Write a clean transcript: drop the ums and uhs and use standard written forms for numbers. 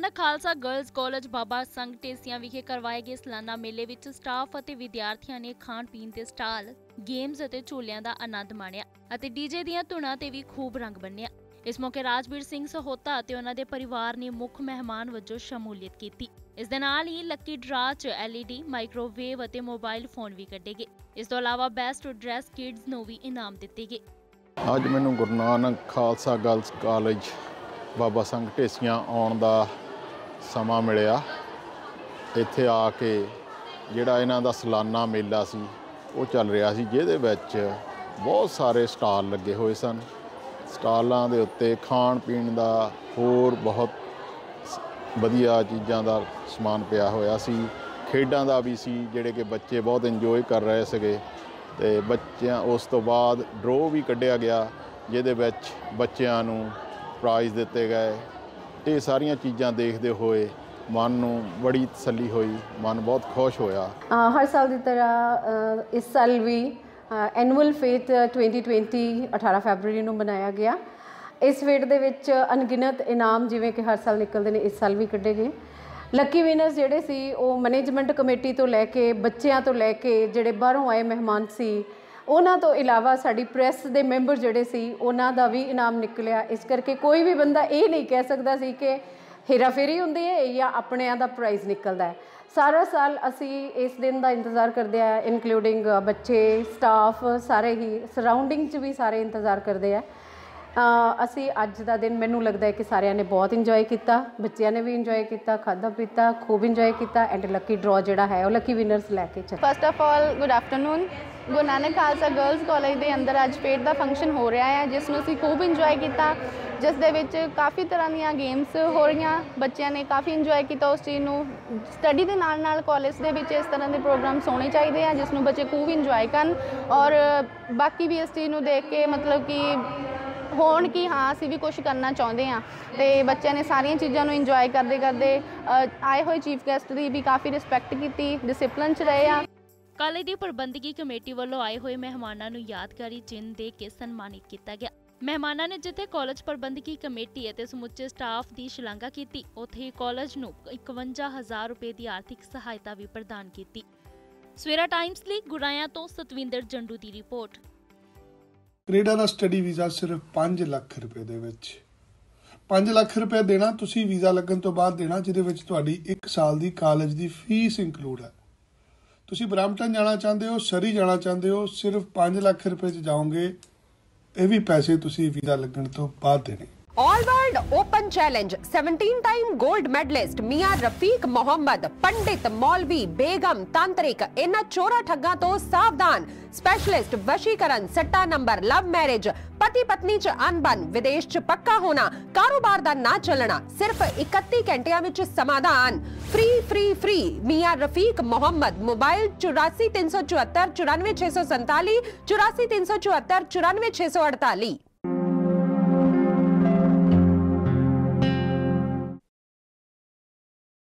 ਸਥਾਨਕ Khalsa girls college Baba Sangh ढेसियां विखे करवाए गए सलाना मेले विच स्टाफ अते विद्यार्थियों ने खाण पीण ते स्टाल गेम्स अते झूलियां दा आनंद माणिया अते डीजे दीयां धुनां ते भी खूब रंग बन्निया। इस मौके राजबीर सिंह सहोता अते उन्हां दे परिवार ने मुख मेहमान वजों शमूलियत कीती। इस दे नाल ही लक्की ड्रा च LED माइक्रोवेव अते मोबाइल फोन भी कड्डे गए। इस तों इलावा बेस्ट ड्रैस किड्स नूं भी इनाम दित्ते गए। अज मैनूं गुरु नानक खालसा गर्ल्स कॉलेज बाबा संघ ढेसियां आउण दा ਸਮਾਂ मिलिया। ਇੱਥੇ ਆ ਕੇ ਜਿਹੜਾ ਇਹਨਾਂ ਦਾ ਸਲਾਨਾ ਮੇਲਾ ਸੀ ਉਹ ਚੱਲ ਰਿਹਾ ਸੀ, ਜਿਹਦੇ ਵਿੱਚ ਬਹੁਤ ਸਾਰੇ ਸਟਾਲ ਲੱਗੇ ਹੋਏ ਸਨ। ਸਟਾਲਾਂ ਦੇ ਉੱਤੇ ਖਾਣ ਪੀਣ ਦਾ ਹੋਰ ਬਹੁਤ ਵਧੀਆ ਚੀਜ਼ਾਂ ਦਾ ਸਮਾਨ ਪਿਆ ਹੋਇਆ ਸੀ। ਖੇਡਾਂ ਦਾ ਵੀ ਸੀ, ਜਿਹੜੇ ਕਿ ਬੱਚੇ ਬਹੁਤ ਇੰਜੋਏ ਕਰ ਰਹੇ ਸੀਗੇ। ਤੇ ਬੱਚਿਆਂ ਉਸ ਤੋਂ ਬਾਅਦ ਡਰੋ ਵੀ ਕੱਢਿਆ ਗਿਆ, ਜਿਹਦੇ ਵਿੱਚ ਬੱਚਿਆਂ ਨੂੰ ਪ੍ਰਾਈਜ਼ ਦਿੱਤੇ ਗਏ। ये सारिया चीज़ा देखते हुए मन में बड़ी तसली हुई, मन बहुत खुश होया। हर साल की तरह इस साल भी एनुअल फेट 2020 18 फरवरी को मनाया गया। इस फेट दे विच अनगिनत इनाम जिवें कि हर साल निकलते हैं, इस साल भी कढ़े गए। लकी विनर्स जिहड़े सी वो मैनेजमेंट कमेटी तो लैके बच्चों तो लैके जिहड़े बाहरों आए मेहमान सी, उन्हां तो इलावा साड़ी प्रैस दे मैंबर जिहड़े सी उन्हां दा भी इनाम निकलिया। इस करके कोई भी बंदा ये नहीं कह सकता सी कि हेरा फेरी हुंदी है या अपने दा प्राइज़ निकलदा है। सारा साल असी इस दिन दा इंतज़ार करदे आ, इनकलूडिंग बच्चे स्टाफ सारे ही सराउंडिंग च भी सारे इंतज़ार करदे आ। असी अज दा दिन मैनूं लगदा है कि सारियां ने बहुत इंजॉय किया, बच्चों ने भी इंजॉय किया, खादा पीता खूब इंजॉय किया एंड लकी ड्रॉ जिहड़ा है वो लकी विनर्स लैके चल। First of all good afternoon. Guru Nanak Khalsa girls college के अंदर अज पेट का फंक्शन हो रहा है, जिसनूं असीं खूब इंजॉय किया, जिस दे विच काफ़ी तरह दीयां गेम्स हो रही, बच्चों ने काफ़ी इंजॉय किया। उस चीज़ नूं स्टडी के नाल नाल कॉलेज के विच इस तरह के प्रोग्राम्स होने चाहिए हैं, जिसनूं बच्चे खूब इंजॉय करन और बाकी भी इस चीज़ नूं देख के मतलब कि होण कि हाँ असीं भी कुछ करना चाहते हैं। तो बच्चों ने सारिया चीज़ों को इंजॉय करते करते आए हुए चीफ गैस्ट की भी काफ़ी रिस्पैक्ट की, डिसिपलिन च रहे हैं। कॉलेज की प्रबंधकी कमेटी वालों आए हुए मेहमानों को यादगारी चिन्ह दे के सन्मानित किया गया। मेहमानों ने जिथे कॉलेज प्रबंधकी कमेटी और समुचे स्टाफ की शलाघा की, उत्थे ही कॉलेज को 51,000 रुपये की आर्थिक सहायता भी प्रदान की। सवेरा टाइम्स लिए गुराया तो सतविंदर जंडू की रिपोर्ट। कनेडा का स्टडी वीजा सिर्फ 5 लाख रुपये दे विच 5 लाख रुपया देना, तुसीं वीज़ा लगन तो बाद देना, जिहदे विच तुहाडी 1 साल की कॉलेज की फीस इंकलूड है। तुसीं बरैम्पटन जाना चाहते हो, सरी जाना चाहते हो, सिर्फ 5 लाख रुपये च जाओगे। ये भी पैसे तुसीं वीज़ा लगन तो बाद देने। All world open challenge 17 time gold medalist मियां रफीक मोहम्मद, पंडित मौलवी बेगम तांत्रिक, इन्हां चोरा ठग्गां तो सावधान। स्पेशलिस्ट वशीकरण, सट्टा नंबर, लव मैरिज, पति पत्नी च अनबन, विदेश च पक्का होना, कारोबार दा ना चलना, सिर्फ 31 घंटियां विच समाधान। फ्री फ्री फ्री मियां रफीक मोहम्मद। मोबाइल 84 374 94 647 84 374 94 648।